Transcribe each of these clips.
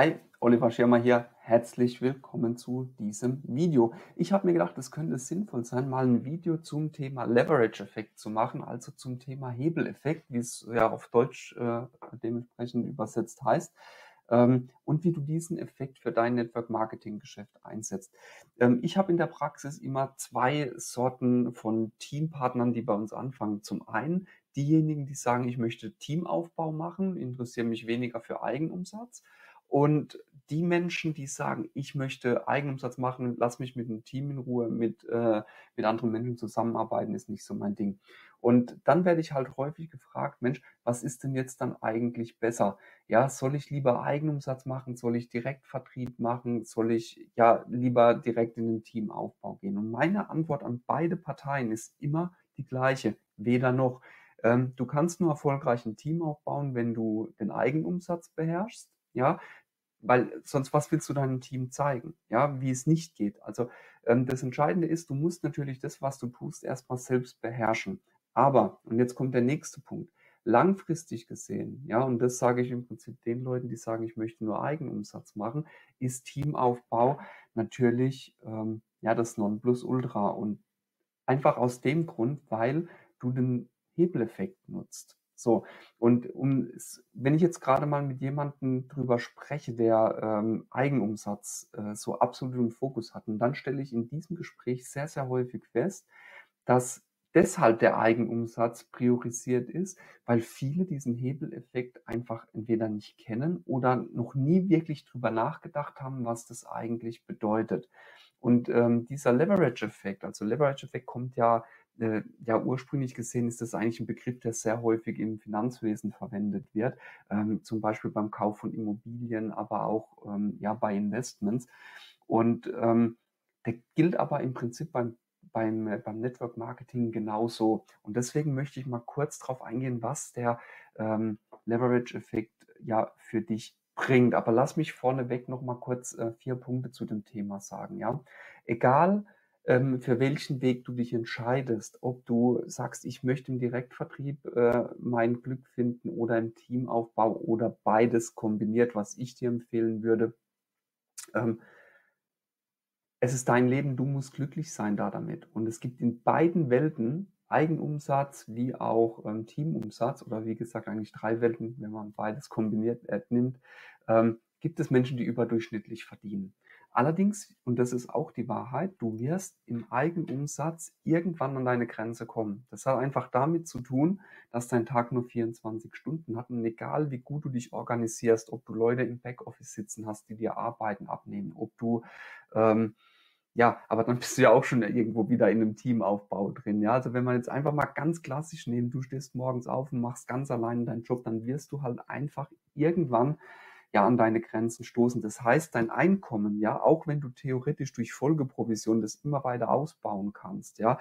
Hi, Oliver Schirmer hier. Herzlich willkommen zu diesem Video. Ich habe mir gedacht, es könnte sinnvoll sein, mal ein Video zum Thema Leverage-Effekt zu machen, also zum Thema Hebeleffekt, wie es ja auf Deutsch dementsprechend übersetzt heißt, und wie du diesen Effekt für dein Network-Marketing-Geschäft einsetzt. Ich habe in der Praxis immer zwei Sorten von Teampartnern, die bei uns anfangen. Zum einen diejenigen, die sagen, ich möchte Teamaufbau machen, interessiere mich weniger für Eigenumsatz. Und die Menschen, die sagen, ich möchte Eigenumsatz machen, lass mich mit einem Team in Ruhe, mit anderen Menschen zusammenarbeiten, ist nicht so mein Ding. Und dann werde ich halt häufig gefragt, Mensch, was ist denn jetzt dann eigentlich besser? Ja, soll ich lieber Eigenumsatz machen? Soll ich Direktvertrieb machen? Soll ich ja lieber direkt in den Teamaufbau gehen? Und meine Antwort an beide Parteien ist immer die gleiche, weder noch. Du kannst nur erfolgreich ein Team aufbauen, wenn du den Eigenumsatz beherrschst. Ja, weil sonst, was willst du deinem Team zeigen? Ja, wie es nicht geht. Also das Entscheidende ist, du musst natürlich das, was du tust, erstmal selbst beherrschen. Aber, und jetzt kommt der nächste Punkt, langfristig gesehen, ja, und das sage ich im Prinzip den Leuten, die sagen, ich möchte nur Eigenumsatz machen, ist Teamaufbau natürlich ja, das Nonplusultra. Und einfach aus dem Grund, weil du den Hebeleffekt nutzt. So, und wenn ich jetzt gerade mal mit jemandem drüber spreche, der Eigenumsatz so absolut im Fokus hat, und dann stelle ich in diesem Gespräch sehr, sehr häufig fest, dass deshalb der Eigenumsatz priorisiert ist, weil viele diesen Hebeleffekt einfach entweder nicht kennen oder noch nie wirklich drüber nachgedacht haben, was das eigentlich bedeutet. Und dieser Leverage-Effekt, also Leverage-Effekt kommt ja, ursprünglich gesehen ist das eigentlich ein Begriff, der sehr häufig im Finanzwesen verwendet wird, zum Beispiel beim Kauf von Immobilien, aber auch ja, bei Investments. Und der gilt aber im Prinzip beim Network Marketing genauso. Und deswegen möchte ich mal kurz darauf eingehen, was der Leverage-Effekt ja für dich bringt. Aber lass mich vorneweg noch mal kurz 4 Punkte zu dem Thema sagen. Ja? Egal, für welchen Weg du dich entscheidest, ob du sagst, ich möchte im Direktvertrieb mein Glück finden oder im Teamaufbau oder beides kombiniert, was ich dir empfehlen würde. Es ist dein Leben, du musst glücklich sein damit. Und es gibt in beiden Welten, Eigenumsatz wie auch Teamumsatz, oder wie gesagt eigentlich 3 Welten, wenn man beides kombiniert nimmt, gibt es Menschen, die überdurchschnittlich verdienen. Allerdings, und das ist auch die Wahrheit, du wirst im Eigenumsatz irgendwann an deine Grenze kommen. Das hat einfach damit zu tun, dass dein Tag nur 24 Stunden hat. Und egal, wie gut du dich organisierst, ob du Leute im Backoffice sitzen hast, die dir Arbeiten abnehmen, ob du, ja, aber dann bist du ja auch schon irgendwo wieder in einem Teamaufbau drin. Ja? Also wenn man jetzt einfach mal ganz klassisch nehmen, du stehst morgens auf und machst ganz allein deinen Job, dann wirst du halt einfach irgendwann ja an deine Grenzen stoßen. Das heißt, dein Einkommen, ja, auch wenn du theoretisch durch Folgeprovision das immer weiter ausbauen kannst, ja,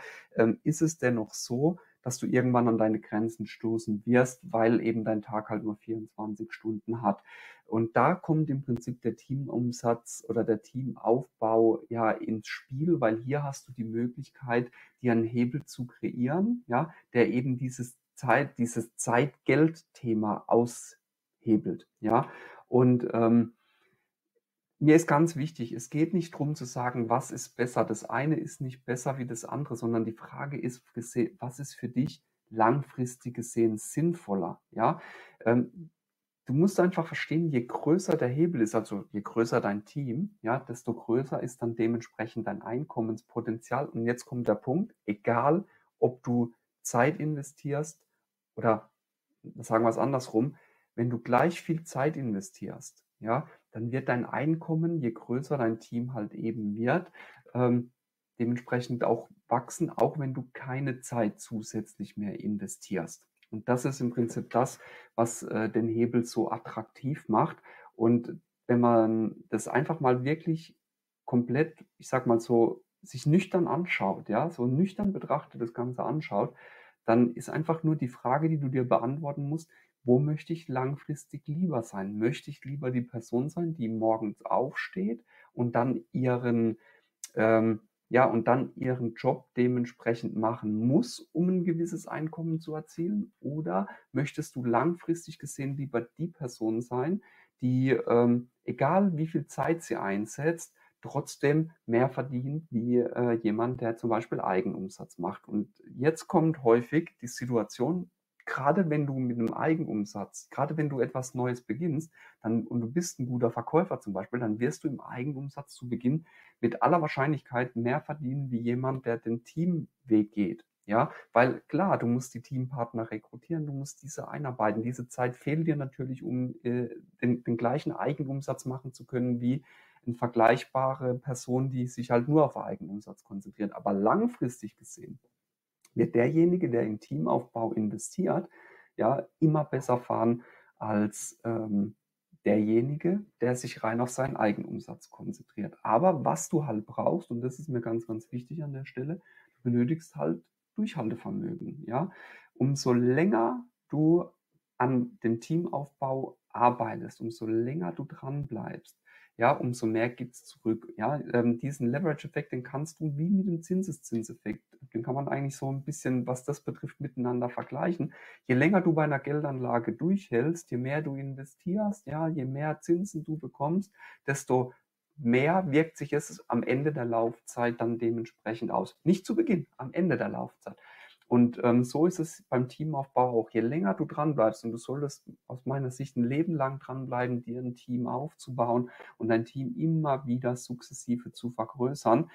ist es dennoch so, dass du irgendwann an deine Grenzen stoßen wirst, weil eben dein Tag halt nur 24 Stunden hat. Und da kommt im Prinzip der Teamumsatz oder der Teamaufbau ja ins Spiel, weil hier hast du die Möglichkeit, dir einen Hebel zu kreieren, ja, der eben dieses Zeit-Geld-Thema aushebelt, ja. Und mir ist ganz wichtig, es geht nicht darum zu sagen, was ist besser. Das eine ist nicht besser wie das andere, sondern die Frage ist, was ist für dich langfristig gesehen sinnvoller? Ja? Du musst einfach verstehen, je größer der Hebel ist, also je größer dein Team, ja, desto größer ist dann dementsprechend dein Einkommenspotenzial. Und jetzt kommt der Punkt, egal ob du Zeit investierst oder sagen wir es andersrum, wenn du gleich viel Zeit investierst, ja, dann wird dein Einkommen, je größer dein Team halt eben wird, dementsprechend auch wachsen, auch wenn du keine Zeit zusätzlich mehr investierst. Und das ist im Prinzip das, was den Hebel so attraktiv macht. Und wenn man das einfach mal wirklich komplett, ich sag mal so, sich nüchtern anschaut, ja, so nüchtern betrachtet das Ganze anschaut, dann ist einfach nur die Frage, die du dir beantworten musst, wo möchte ich langfristig lieber sein? Möchte ich lieber die Person sein, die morgens aufsteht und dann ihren Job dementsprechend machen muss, um ein gewisses Einkommen zu erzielen? Oder möchtest du langfristig gesehen lieber die Person sein, die egal wie viel Zeit sie einsetzt, trotzdem mehr verdient wie jemand, der zum Beispiel Eigenumsatz macht. Und jetzt kommt häufig die Situation, gerade wenn du mit einem Eigenumsatz, gerade wenn du etwas Neues beginnst und du bist ein guter Verkäufer zum Beispiel, dann wirst du im Eigenumsatz zu Beginn mit aller Wahrscheinlichkeit mehr verdienen wie jemand, der den Teamweg geht. Ja, weil klar, du musst die Teampartner rekrutieren, du musst diese einarbeiten. Diese Zeit fehlt dir natürlich, um den gleichen Eigenumsatz machen zu können wie eine vergleichbare Person, die sich halt nur auf Eigenumsatz konzentriert. Aber langfristig gesehen wird derjenige, der im Teamaufbau investiert, ja, immer besser fahren als derjenige, der sich rein auf seinen Eigenumsatz konzentriert. Aber was du halt brauchst, und das ist mir ganz, ganz wichtig an der Stelle, du benötigst halt Durchhaltevermögen. Ja? Umso länger du an dem Teamaufbau arbeitest, umso länger du dran bleibst, ja, umso mehr gibt es zurück. Ja? Diesen Leverage-Effekt, den kannst du wie mit dem Zinseszinseffekt, den kann man eigentlich so ein bisschen, was das betrifft, miteinander vergleichen. Je länger du bei einer Geldanlage durchhältst, je mehr du investierst, ja, je mehr Zinsen du bekommst, desto mehr wirkt sich es am Ende der Laufzeit dann dementsprechend aus. Nicht zu Beginn, am Ende der Laufzeit. Und so ist es beim Teamaufbau auch. Je länger du dranbleibst, und du solltest aus meiner Sicht ein Leben lang dranbleiben, dir ein Team aufzubauen und dein Team immer wieder sukzessive zu vergrößern,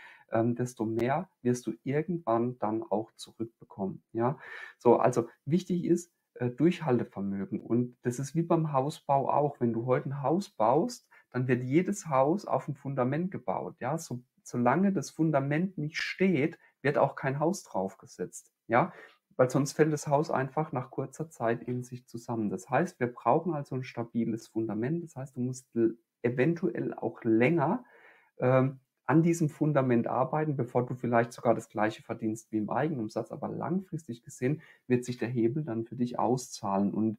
desto mehr wirst du irgendwann dann auch zurückbekommen. Ja? So, also wichtig ist Durchhaltevermögen. Und das ist wie beim Hausbau auch. Wenn du heute ein Haus baust, dann wird jedes Haus auf ein Fundament gebaut. Ja? Solange das Fundament nicht steht, wird auch kein Haus draufgesetzt. Ja? Weil sonst fällt das Haus einfach nach kurzer Zeit in sich zusammen. Das heißt, wir brauchen also ein stabiles Fundament. Das heißt, du musst eventuell auch länger an diesem Fundament arbeiten, bevor du vielleicht sogar das Gleiche verdienst wie im Eigenumsatz. Aber langfristig gesehen wird sich der Hebel dann für dich auszahlen. Und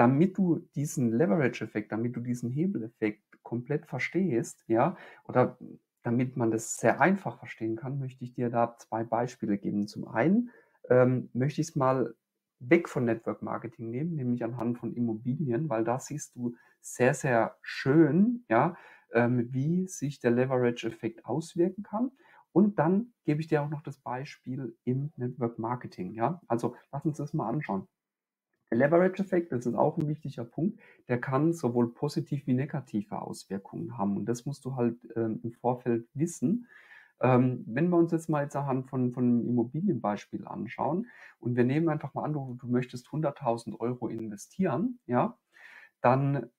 damit du diesen Leverage-Effekt, damit du diesen Hebeleffekt komplett verstehst, ja, oder damit man das sehr einfach verstehen kann, möchte ich dir da zwei Beispiele geben. Zum einen möchte ich es mal weg von Network Marketing nehmen, nämlich anhand von Immobilien, weil da siehst du sehr, sehr schön, ja, wie sich der Leverage-Effekt auswirken kann. Und dann gebe ich dir auch noch das Beispiel im Network Marketing. Ja? Also lass uns das mal anschauen. Der Leverage-Effekt, das ist auch ein wichtiger Punkt, der kann sowohl positiv wie negative Auswirkungen haben. Und das musst du halt im Vorfeld wissen. Wenn wir uns jetzt mal anhand von einem Immobilienbeispiel anschauen und wir nehmen einfach mal an, du möchtest 100.000 Euro investieren, ja, dann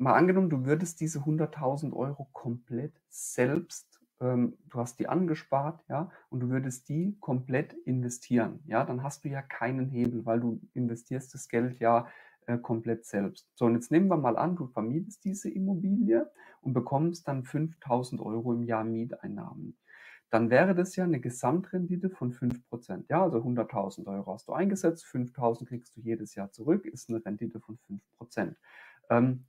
mal angenommen, du würdest diese 100.000 Euro komplett selbst, du hast die angespart, ja, und du würdest die komplett investieren, ja, dann hast du ja keinen Hebel, weil du investierst das Geld ja komplett selbst. So, und jetzt nehmen wir mal an, du vermietest diese Immobilie und bekommst dann 5.000 Euro im Jahr Mieteinnahmen. Dann wäre das ja eine Gesamtrendite von 5%. Ja, also 100.000 Euro hast du eingesetzt, 5.000 kriegst du jedes Jahr zurück, ist eine Rendite von 5%.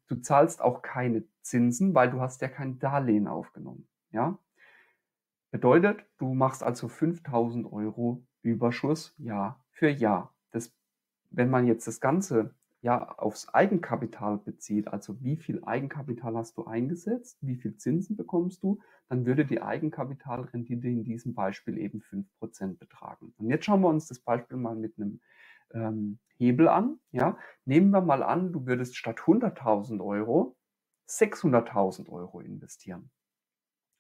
Du zahlst auch keine Zinsen, weil du hast ja kein Darlehen aufgenommen. Ja? Bedeutet, du machst also 5.000 Euro Überschuss Jahr für Jahr. Das, wenn man jetzt das Ganze ja aufs Eigenkapital bezieht, also wie viel Eigenkapital hast du eingesetzt, wie viel Zinsen bekommst du, dann würde die Eigenkapitalrendite in diesem Beispiel eben 5% betragen. Und jetzt schauen wir uns das Beispiel mal mit einem Hebel an. Ja? Nehmen wir mal an, du würdest statt 100.000 Euro 600.000 Euro investieren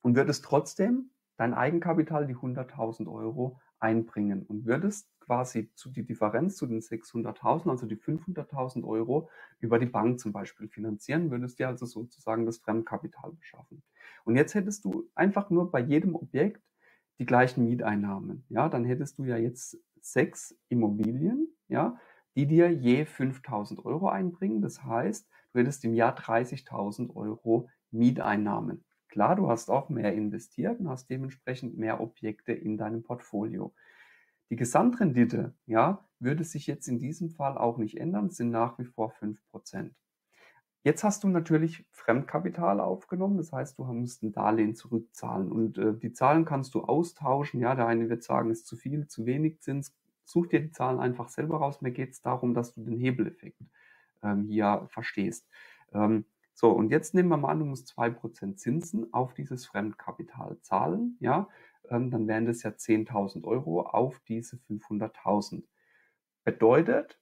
und würdest trotzdem dein Eigenkapital, die 100.000 Euro, einbringen und würdest quasi die Differenz zu den 600.000, also die 500.000 Euro, über die Bank zum Beispiel finanzieren, würdest dir also sozusagen das Fremdkapital beschaffen. Und jetzt hättest du einfach nur bei jedem Objekt die gleichen Mieteinnahmen. Ja, dann hättest du ja jetzt 6 Immobilien, ja, die dir je 5.000 Euro einbringen. Das heißt, du hättest im Jahr 30.000 Euro Mieteinnahmen. Klar, du hast auch mehr investiert und hast dementsprechend mehr Objekte in deinem Portfolio. Die Gesamtrendite, ja, würde sich jetzt in diesem Fall auch nicht ändern, sind nach wie vor 5%. Jetzt hast du natürlich Fremdkapital aufgenommen, das heißt, du musst ein Darlehen zurückzahlen und die Zahlen kannst du austauschen. Ja, der eine wird sagen, ist zu viel, zu wenig Zins. Such dir die Zahlen einfach selber raus. Mir geht es darum, dass du den Hebeleffekt hier verstehst. So, und jetzt nehmen wir mal an, du musst 2% Zinsen auf dieses Fremdkapital zahlen, ja, dann wären das ja 10.000 Euro auf diese 500.000. Bedeutet,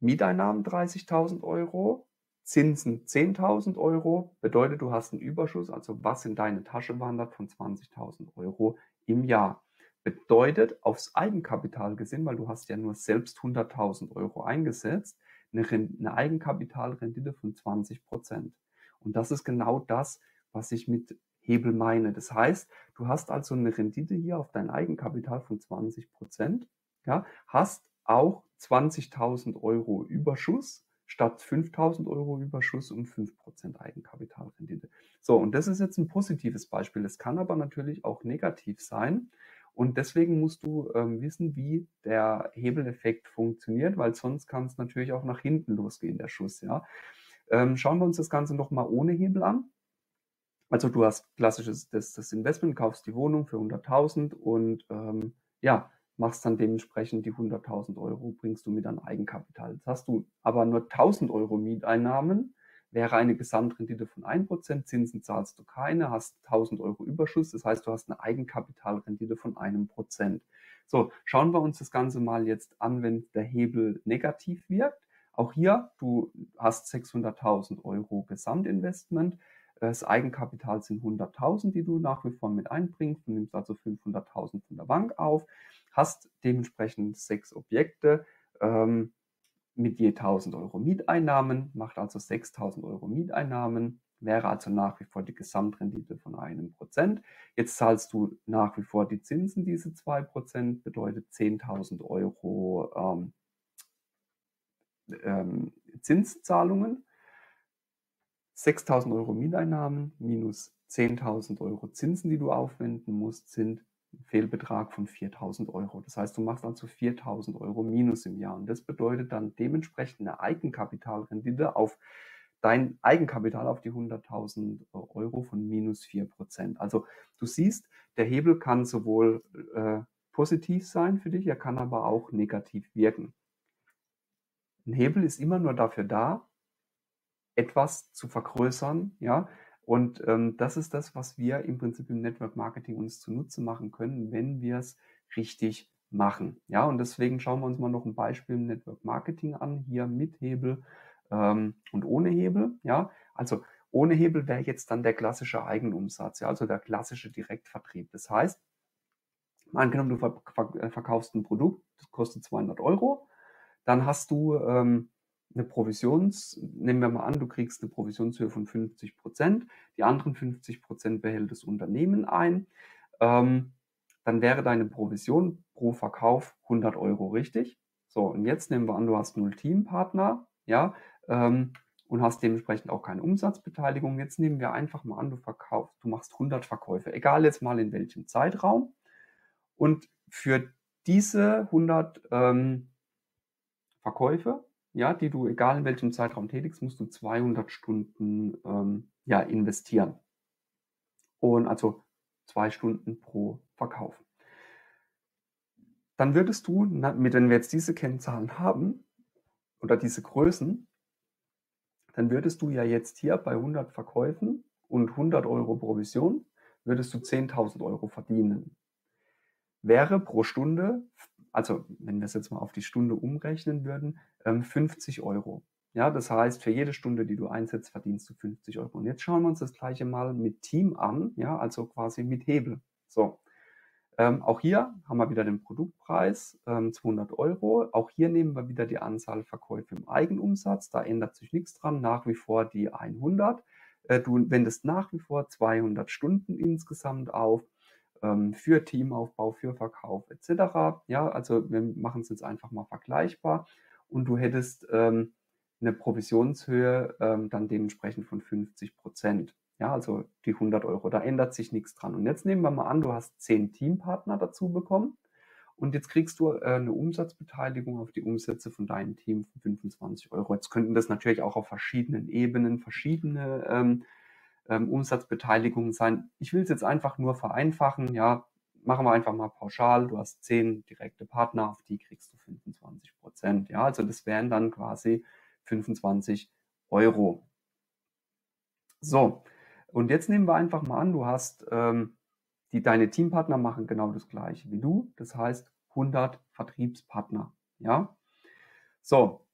Mieteinnahmen 30.000 Euro, Zinsen 10.000 Euro, bedeutet, du hast einen Überschuss, also was in deine Tasche wandert, von 20.000 Euro im Jahr. Bedeutet, aufs Eigenkapital gesehen, weil du hast ja nur selbst 100.000 Euro eingesetzt, eine Eigenkapitalrendite von 20%. Und das ist genau das, was ich mit Hebel meine. Das heißt, du hast also eine Rendite hier auf dein Eigenkapital von 20%, ja, hast auch 20.000 Euro Überschuss statt 5.000 Euro Überschuss und 5% Eigenkapitalrendite. So, und das ist jetzt ein positives Beispiel. Das kann aber natürlich auch negativ sein. Und deswegen musst du wissen, wie der Hebeleffekt funktioniert, weil sonst kann es natürlich auch nach hinten losgehen, der Schuss. Ja? Schauen wir uns das Ganze nochmal ohne Hebel an. Also du hast klassisches das Investment, kaufst die Wohnung für 100.000 und ja, machst dann dementsprechend die 100.000 Euro, bringst du mit an Eigenkapital. Jetzt hast du aber nur 1.000 Euro Mieteinnahmen, wäre eine Gesamtrendite von 1%, Zinsen zahlst du keine, hast 1.000 Euro Überschuss, das heißt, du hast eine Eigenkapitalrendite von 1%. So, schauen wir uns das Ganze mal jetzt an, wenn der Hebel negativ wirkt. Auch hier, du hast 600.000 Euro Gesamtinvestment, das Eigenkapital sind 100.000, die du nach wie vor mit einbringst, du nimmst also 500.000 von der Bank auf, hast dementsprechend 6 Objekte, mit je 1.000 Euro Mieteinnahmen, macht also 6.000 Euro Mieteinnahmen, wäre also nach wie vor die Gesamtrendite von 1%. Jetzt zahlst du nach wie vor die Zinsen, diese 2%, bedeutet 10.000 Euro Zinszahlungen, 6.000 Euro Mieteinnahmen minus 10.000 Euro Zinsen, die du aufwenden musst, sind Fehlbetrag von 4.000 Euro. Das heißt, du machst also 4.000 Euro minus im Jahr. Und das bedeutet dann dementsprechend eine Eigenkapitalrendite auf dein Eigenkapital auf die 100.000 Euro von minus 4%. Also du siehst, der Hebel kann sowohl positiv sein für dich, er kann aber auch negativ wirken. Ein Hebel ist immer nur dafür da, etwas zu vergrößern, ja. Und das ist das, was wir im Prinzip im Network Marketing uns zunutze machen können, wenn wir es richtig machen. Ja, und deswegen schauen wir uns mal noch ein Beispiel im Network Marketing an, hier mit Hebel und ohne Hebel. Ja, also ohne Hebel wäre jetzt dann der klassische Eigenumsatz, ja, also der klassische Direktvertrieb. Das heißt, angenommen, du verkaufst ein Produkt, das kostet 200 Euro, dann hast du nehmen wir mal an, du kriegst eine Provisionshöhe von 50%, die anderen 50% behält das Unternehmen ein, dann wäre deine Provision pro Verkauf 100 Euro, richtig? So, und jetzt nehmen wir an, du hast 0 Teampartner, ja, und hast dementsprechend auch keine Umsatzbeteiligung. Jetzt nehmen wir einfach mal an, du machst 100 Verkäufe, egal jetzt mal in welchem Zeitraum, und für diese 100 Verkäufe, ja, die du egal in welchem Zeitraum tätigst, musst du 200 Stunden ja, investieren. Und also 2 Stunden pro Verkauf. Dann würdest du, wenn wir jetzt diese Kennzahlen haben oder diese Größen, dann würdest du ja jetzt hier bei 100 Verkäufen und 100 Euro Provision, würdest du 10.000 Euro verdienen. Wäre pro Stunde, also wenn wir es jetzt mal auf die Stunde umrechnen würden, 50 Euro. Ja, das heißt, für jede Stunde, die du einsetzt, verdienst du 50 Euro. Und jetzt schauen wir uns das gleiche mal mit Team an, ja, also quasi mit Hebel. So, auch hier haben wir wieder den Produktpreis, 200 Euro. Auch hier nehmen wir wieder die Anzahl Verkäufe im Eigenumsatz. Da ändert sich nichts dran, nach wie vor die 100. Du wendest nach wie vor 200 Stunden insgesamt auf, für Teamaufbau, für Verkauf etc. Ja, also wir machen es jetzt einfach mal vergleichbar. Und du hättest eine Provisionshöhe dann dementsprechend von 50%. Ja, also die 100 Euro, da ändert sich nichts dran. Und jetzt nehmen wir mal an, du hast 10 Teampartner dazu bekommen und jetzt kriegst du eine Umsatzbeteiligung auf die Umsätze von deinem Team von 25 Euro. Jetzt könnten das natürlich auch auf verschiedenen Ebenen verschiedene Umsatzbeteiligungen sein. Ich will es jetzt einfach nur vereinfachen, ja. Machen wir einfach mal pauschal, du hast 10 direkte Partner, auf die kriegst du 25%. Ja, also das wären dann quasi 25 €. So, und jetzt nehmen wir einfach mal an, du hast, deine Teampartner machen genau das Gleiche wie du, das heißt 100 Vertriebspartner, ja. So,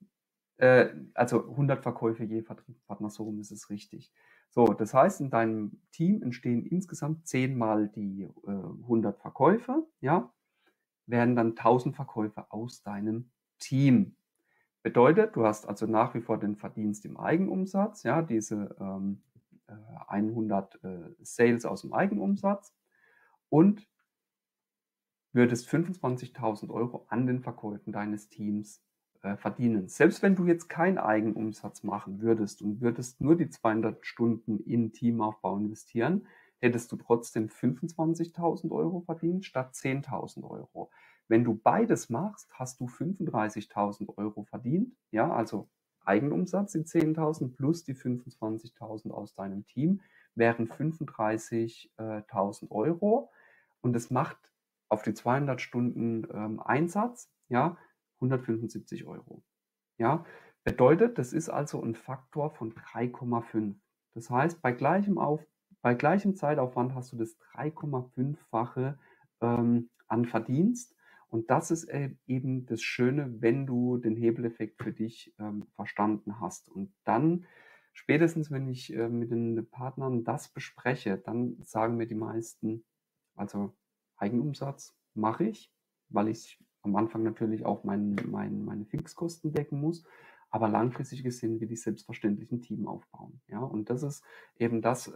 also 100 Verkäufe je Vertriebspartner, so rum ist es richtig. So, das heißt, in deinem Team entstehen insgesamt 10-mal die 100 Verkäufe, ja, werden dann 1000 Verkäufe aus deinem Team. Bedeutet, du hast also nach wie vor den Verdienst im Eigenumsatz, ja, diese 100 Sales aus dem Eigenumsatz und würdest 25.000 € an den Verkäufen deines Teams verdienen. Selbst wenn du jetzt keinen Eigenumsatz machen würdest und würdest nur die 200 Stunden in Teamaufbau investieren, hättest du trotzdem 25.000 € verdient statt 10.000 €. Wenn du beides machst, hast du 35.000 € verdient, ja, also Eigenumsatz, die 10.000 plus die 25.000 aus deinem Team, wären 35.000 €. Und das macht auf die 200 Stunden Einsatz, ja, 175 €. Ja, bedeutet, das ist also ein Faktor von 3,5. Das heißt, bei gleichem Zeitaufwand hast du das 3,5-fache an Verdienst. Und das ist eben das Schöne, wenn du den Hebeleffekt für dich verstanden hast. Und dann, spätestens wenn ich mit den Partnern das bespreche, dann sagen mir die meisten, also Eigenumsatz mache ich, weil ich am Anfang natürlich auch meine Fixkosten decken muss, aber langfristig gesehen will ich selbstverständlich ein Team aufbauen. Ja, und das ist eben das,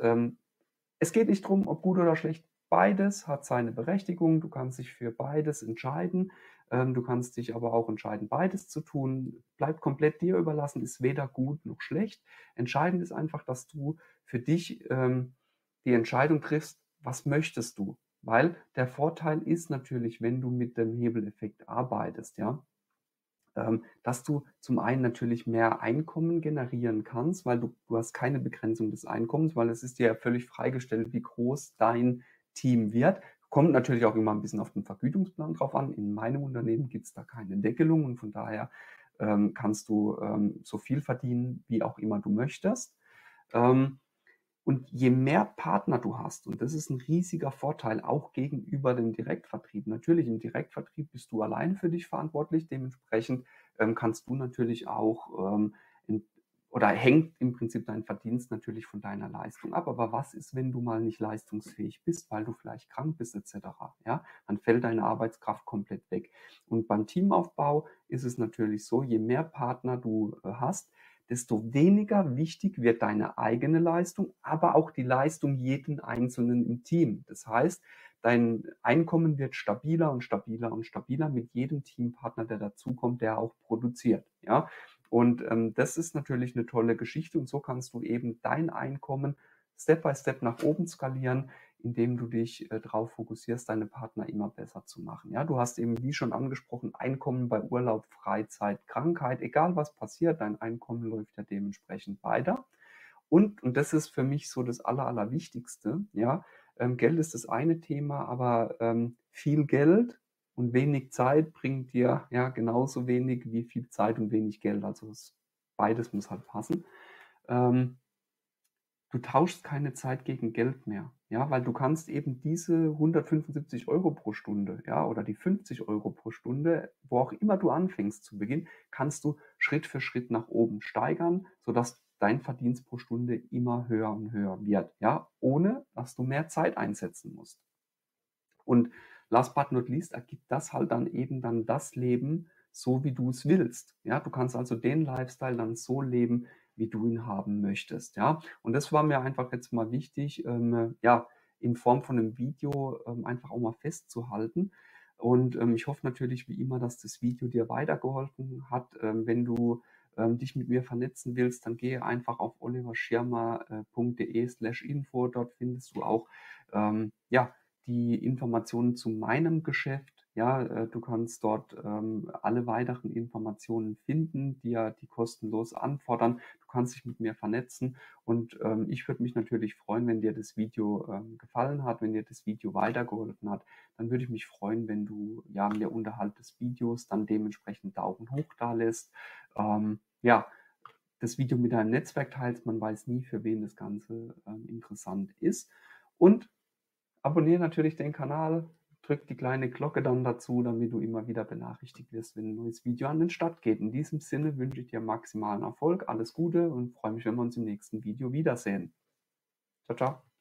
es geht nicht darum, ob gut oder schlecht, beides hat seine Berechtigung, du kannst dich für beides entscheiden, du kannst dich aber auch entscheiden, beides zu tun, bleibt komplett dir überlassen, ist weder gut noch schlecht. Entscheidend ist einfach, dass du für dich die Entscheidung triffst, was möchtest du? Weil der Vorteil ist natürlich, wenn du mit dem Hebeleffekt arbeitest, ja, dass du zum einen natürlich mehr Einkommen generieren kannst, weil du hast keine Begrenzung des Einkommens, weil es ist dir ja völlig freigestellt, wie groß dein Team wird. Kommt natürlich auch immer ein bisschen auf den Vergütungsplan drauf an. In meinem Unternehmen gibt es da keine Deckelung und von daher kannst du so viel verdienen, wie auch immer du möchtest. Und je mehr Partner du hast, und das ist ein riesiger Vorteil auch gegenüber dem Direktvertrieb. Natürlich, im Direktvertrieb bist du allein für dich verantwortlich. Dementsprechend kannst du natürlich auch, oder hängt im Prinzip dein Verdienst natürlich von deiner Leistung ab. Aber was ist, wenn du mal nicht leistungsfähig bist, weil du vielleicht krank bist etc.? Ja, dann fällt deine Arbeitskraft komplett weg. Und beim Teamaufbau ist es natürlich so, je mehr Partner du hast, desto weniger wichtig wird deine eigene Leistung, aber auch die Leistung jeden Einzelnen im Team. Das heißt, dein Einkommen wird stabiler und stabiler und stabiler mit jedem Teampartner, der dazukommt, der auch produziert. Ja? Und das ist natürlich eine tolle Geschichte und so kannst du eben dein Einkommen Step by Step nach oben skalieren, indem du dich darauf fokussierst, deine Partner immer besser zu machen. Ja, du hast eben, wie schon angesprochen, Einkommen bei Urlaub, Freizeit, Krankheit, egal was passiert, dein Einkommen läuft ja dementsprechend weiter. Und das ist für mich so das Allerwichtigste, ja, Geld ist das eine Thema, aber viel Geld und wenig Zeit bringt dir ja genauso wenig wie viel Zeit und wenig Geld. Also beides muss halt passen. Du tauschst keine Zeit gegen Geld mehr, ja, weil du kannst eben diese 175 € pro Stunde, ja, oder die 50 € pro Stunde, wo auch immer du anfängst zu Beginn, kannst du Schritt für Schritt nach oben steigern, sodass dein Verdienst pro Stunde immer höher und höher wird, ja, ohne dass du mehr Zeit einsetzen musst. Und last but not least ergibt das halt dann eben dann das Leben, so wie du es willst, ja, du kannst also den Lifestyle dann so leben, wie du ihn haben möchtest, ja, und das war mir einfach jetzt mal wichtig, ja, in Form von einem Video einfach auch mal festzuhalten und ich hoffe natürlich wie immer, dass das Video dir weitergeholfen hat. Wenn du dich mit mir vernetzen willst, dann gehe einfach auf oliverschirmer.de/info, dort findest du auch, ja, die Informationen zu meinem Geschäft. Ja, du kannst dort alle weiteren Informationen finden, dir die kostenlos anfordern. Du kannst dich mit mir vernetzen und ich würde mich natürlich freuen, wenn dir das Video gefallen hat, wenn dir das Video weitergeholfen hat. Dann würde ich mich freuen, wenn du ja mir unterhalb des Videos dann dementsprechend Daumen hoch da lässt. Ja, das Video mit einem Netzwerk teilst. Man weiß nie, für wen das Ganze interessant ist. Und abonniere natürlich den Kanal, drück die kleine Glocke dann dazu, damit du immer wieder benachrichtigt wirst, wenn ein neues Video an den Start geht. In diesem Sinne wünsche ich dir maximalen Erfolg, alles Gute und freue mich, wenn wir uns im nächsten Video wiedersehen. Ciao, ciao.